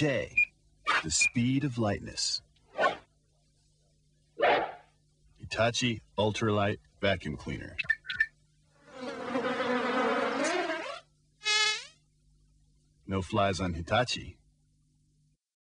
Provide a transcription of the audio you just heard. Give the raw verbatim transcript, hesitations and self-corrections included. say the speed of lightness. Hitachi Ultralight Vacuum Cleaner. No flies on Hitachi.